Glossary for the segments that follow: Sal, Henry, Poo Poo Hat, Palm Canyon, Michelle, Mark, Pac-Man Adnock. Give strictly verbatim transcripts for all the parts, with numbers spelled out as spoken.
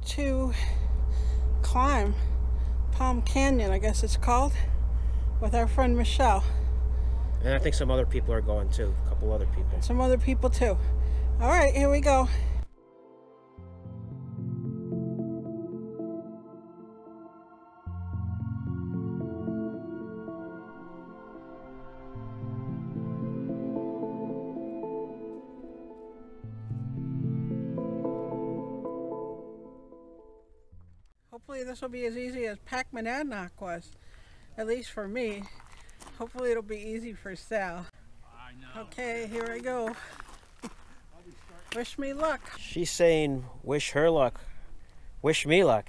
wanted to climb Palm Canyon, I guess it's called, with our friend Michelle. And I think some other people are going too, a couple other people. Some other people too. All right, here we go. Hopefully this will be as easy as Pac-Man Adnock was, at least for me. Hopefully it'll be easy for Sal. I know. Okay, here I go. Wish me luck. She's saying wish her luck. Wish me luck.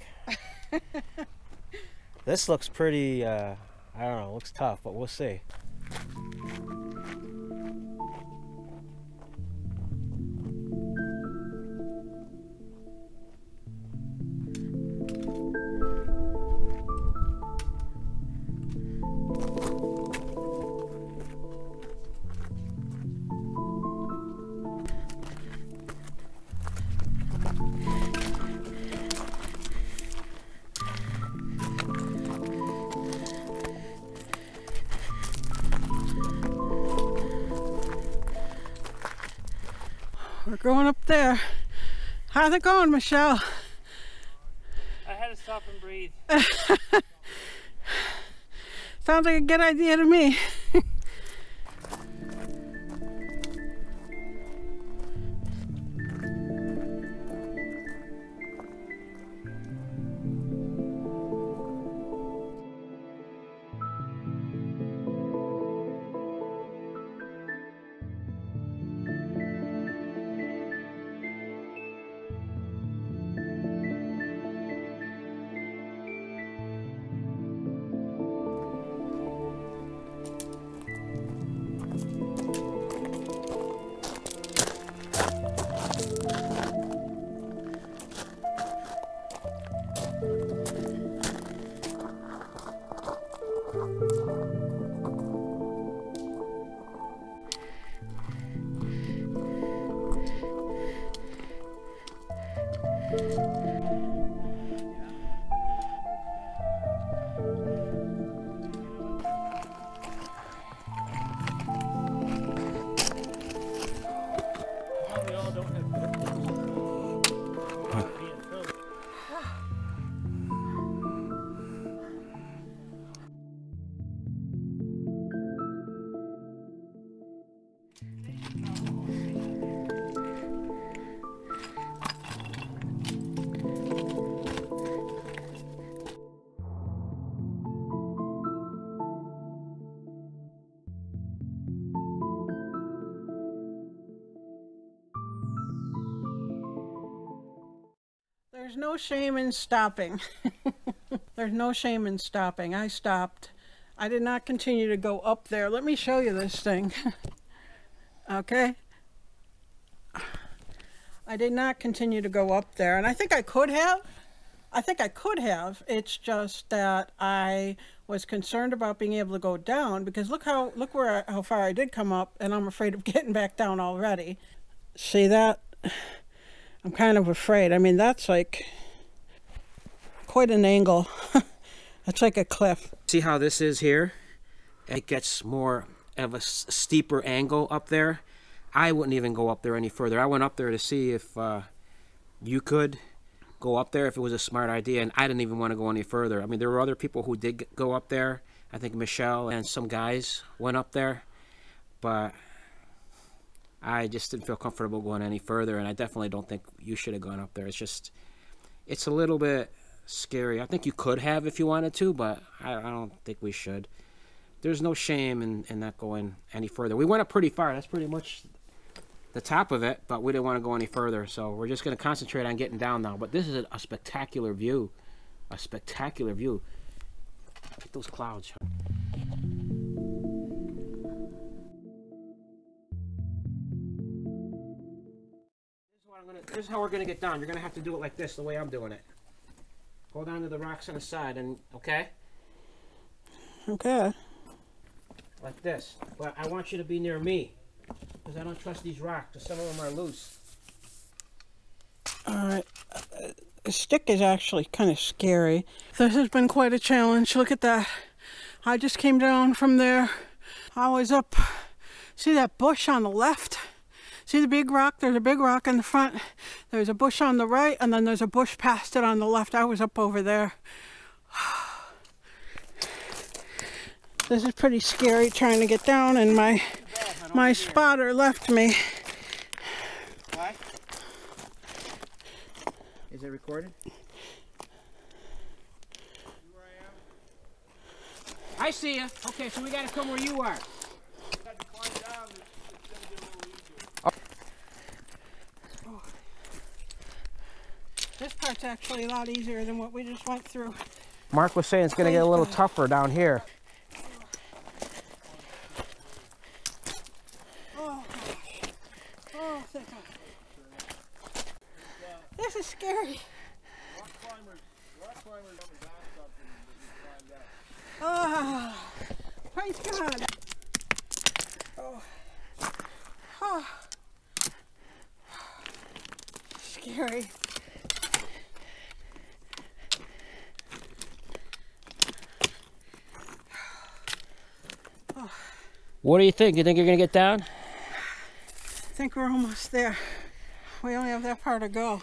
This looks pretty, uh, I don't know, looks tough, but we'll see. We're going up there. How's it going, Michelle? I had to stop and breathe. Sounds like a good idea to me. There's no shame in stopping. There's no shame in stopping. I stopped. I did not continue to go up there. Let me show you this thing. Okay. I did not continue to go up there. And I think I could have. I think I could have. It's just that I was concerned about being able to go down, because look how look where I, how far I did come up, and I'm afraid of getting back down already. See that? I'm kind of afraid. I mean, that's like quite an angle. That's like a cliff. See how this is here? It gets more of a steeper angle up there. I wouldn't even go up there any further. I went up there to see if uh, you could go up there, if it was a smart idea, and I didn't even want to go any further. I mean, there were other people who did go up there. I think Michelle and some guys went up there, but I just didn't feel comfortable going any further, and I definitely don't think you should have gone up there. It's just, it's a little bit scary. I think you could have if you wanted to, but I, I don't think we should. There's no shame in, in not going any further. We went up pretty far. That's pretty much the top of it, but we didn't want to go any further, so we're just going to concentrate on getting down now. But this is a, a spectacular view, a spectacular view. Look at those clouds. This is how we're going to get down. You're going to have to do it like this, the way I'm doing it. Go down to the rocks on the side and, okay? Okay. Like this. But I want you to be near me, because I don't trust these rocks, because some of them are loose. All right. The stick is actually kind of scary. This has been quite a challenge. Look at that. I just came down from there. I was up. See that bush on the left? See the big rock? There's a big rock in the front. There's a bush on the right, and then there's a bush past it on the left. I was up over there. This is pretty scary trying to get down, and my my spotter left me. Why? Is it recorded? I see you. Okay, so we got to come where you are. Oh. This part's actually a lot easier than what we just went through. Mark was saying it's going to get a little tougher down here. Oh, oh, this is scary. Oh, praise God. Oh. Oh. Scary. Oh. What do you think? You think you're going to get down? I think we're almost there. We only have that far to go.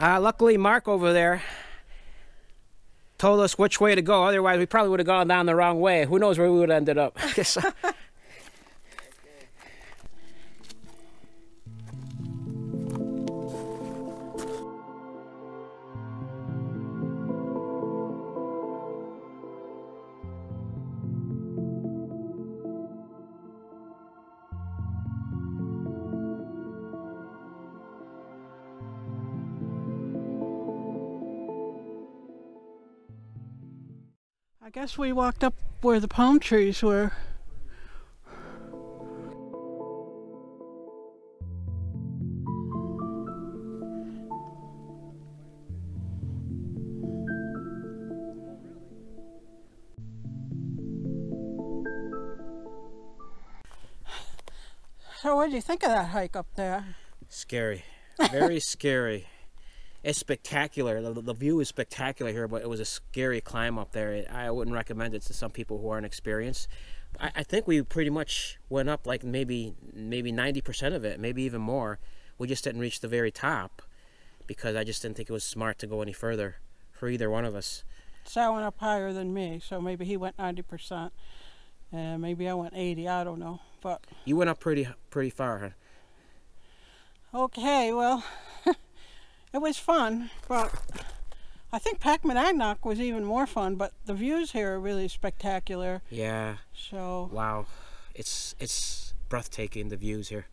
Uh, luckily, Mark over there told us which way to go. Otherwise, we probably would have gone down the wrong way. Who knows where we would have ended up. I guess we walked up where the palm trees were. So what did you think of that hike up there? Scary. Very scary. It's spectacular. The, the view is spectacular here, but it was a scary climb up there. It, I wouldn't recommend it to some people who aren't experienced. I, I think we pretty much went up like maybe maybe ninety percent of it, maybe even more. We just didn't reach the very top because I just didn't think it was smart to go any further for either one of us. Sal went up higher than me, so maybe he went ninety percent, and maybe I went eighty. I don't know, but you went up pretty pretty far, huh? Okay, well. It was fun, but I think Pac-Man Adnock was even more fun, but the views here are really spectacular. Yeah. So wow. It's it's breathtaking, the views here.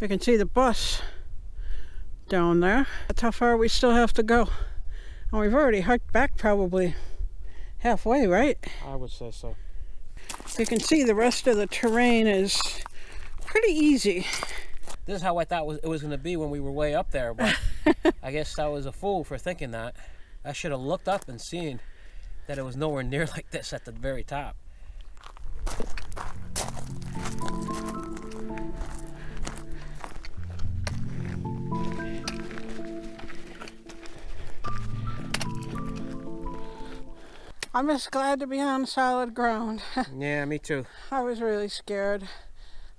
You can see the bus down there. That's how far we still have to go. And we've already hiked back probably halfway, right? I would say so. You can see the rest of the terrain is pretty easy. This is how I thought was, it was going to be when we were way up there, but I guess I was a fool for thinking that. I should have looked up and seen that it was nowhere near like this at the very top. I'm just glad to be on solid ground. Yeah, me too. I was really scared.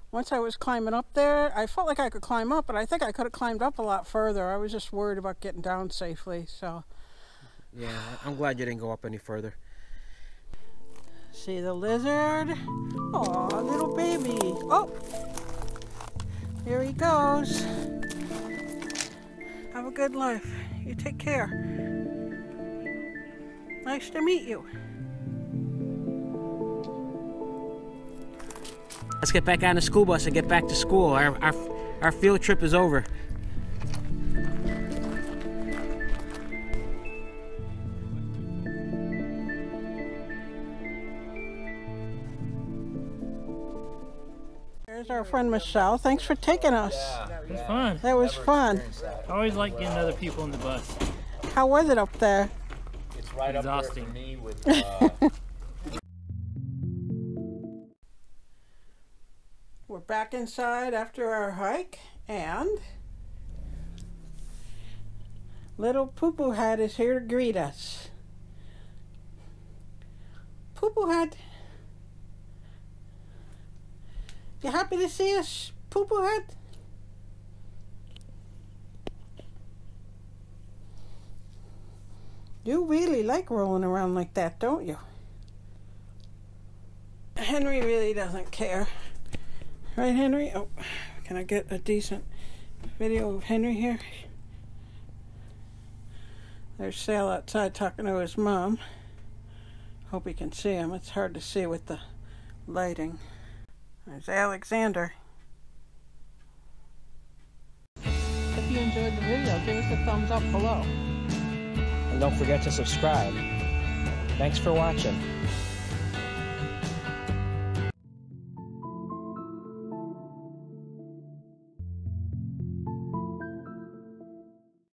Once I was climbing up there, I felt like I could climb up, but I think I could have climbed up a lot further. I was just worried about getting down safely, so. Yeah, I'm glad you didn't go up any further. See the lizard? Aw, little baby. Oh, here he goes. Have a good life. You take care. Nice to meet you. Let's get back on the school bus and get back to school. Our, our, our field trip is over. There's our friend Michelle. Thanks for taking us. Yeah. It was fun. That was fun. I always like getting other people in the bus. How was it up there? It's right exhausting. Up there for me with... Uh... We're back inside after our hike, and little Poo Poo Hat is here to greet us. Poo Poo Hat, you happy to see us, Poo Poo Hat? You really like rolling around like that, don't you? Henry really doesn't care. Right, Henry? Oh, can I get a decent video of Henry here? There's Sal outside talking to his mom. Hope you can see him. It's hard to see with the lighting. There's Alexander. If you enjoyed the video, give us a thumbs up below. And don't forget to subscribe. Thanks for watching.